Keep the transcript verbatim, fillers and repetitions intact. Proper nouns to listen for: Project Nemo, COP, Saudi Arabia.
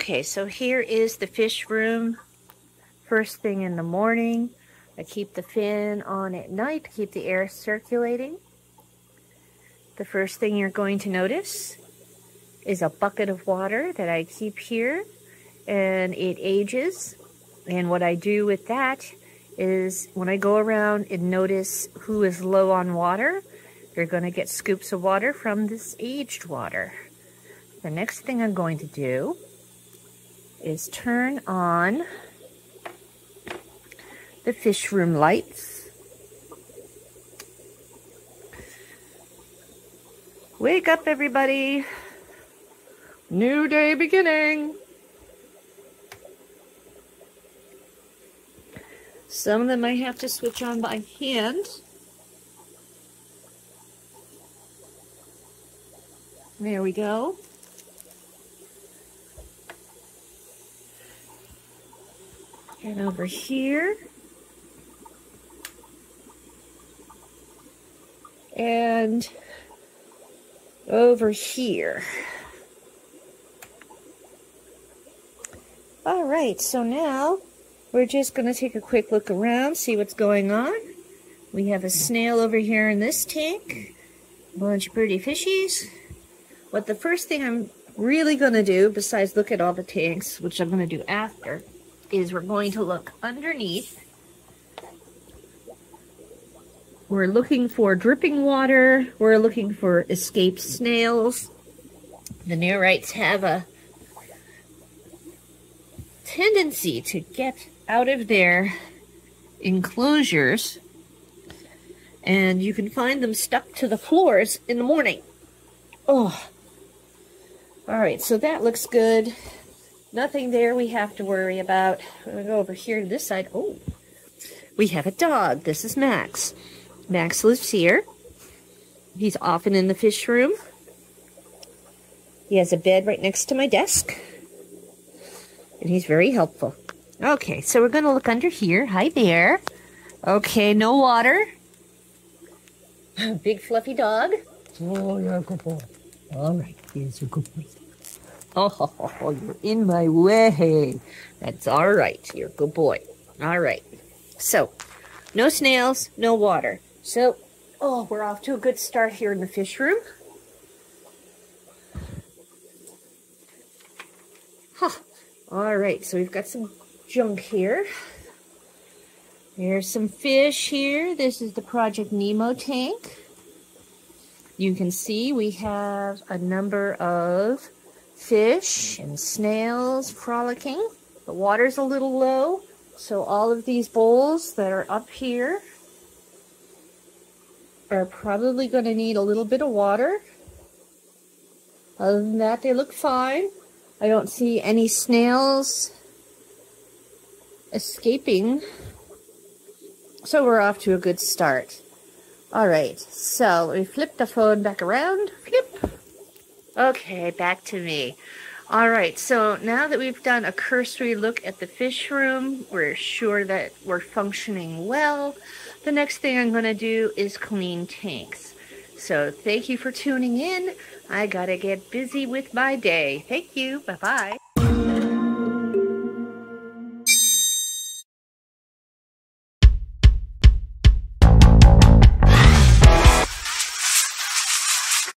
Okay, so here is the fish room. First thing in the morning. I keep the fin on at night to keep the air circulating. The first thing you're going to notice is a bucket of water that I keep here, and it ages. And what I do with that is when I go around and notice who is low on water, you're going to get scoops of water from this aged water. The next thing I'm going to do is turn on the fish room lights. Wake up, everybody. New day beginning. Some of them I have to switch on by hand. There we go. And over here. And over here. All right, so now we're just going to take a quick look around, see what's going on. We have a snail over here in this tank, a bunch of pretty fishies. But the first thing I'm really going to do, besides look at all the tanks, which I'm going to do after, is we're going to look underneath. We're looking for dripping water. We're looking for escaped snails. The neorites have a tendency to get out of their enclosures, and you can find them stuck to the floors in the morning. Oh, all right, so that looks good. Nothing there we have to worry about. I'm gonna go over here to this side. Oh, we have a dog. This is Max. Max lives here. He's often in the fish room. He has a bed right next to my desk. And he's very helpful. Okay, so we're going to look under here. Hi there. Okay, no water. Big fluffy dog. Oh, you're a good boy. All right, here's a good boy. Oh, you're in my way. That's all right. You're a good boy. All right. So, no snails, no water. So, oh, we're off to a good start here in the fish room. Huh. All right, so we've got some junk here. There's some fish here. This is the Project Nemo tank. You can see we have a number of fish and snails frolicking. The water's a little low, so all of these bowls that are up here are probably going to need a little bit of water. Other than that, they look fine. I don't see any snails escaping, so we're off to a good start. All right, so we flip the phone back around. Flip. Okay, back to me. All right, so now that we've done a cursory look at the fish room, we're sure that we're functioning well. The next thing I'm going to do is clean tanks. So thank you for tuning in. I gotta get busy with my day. Thank you. Bye-bye.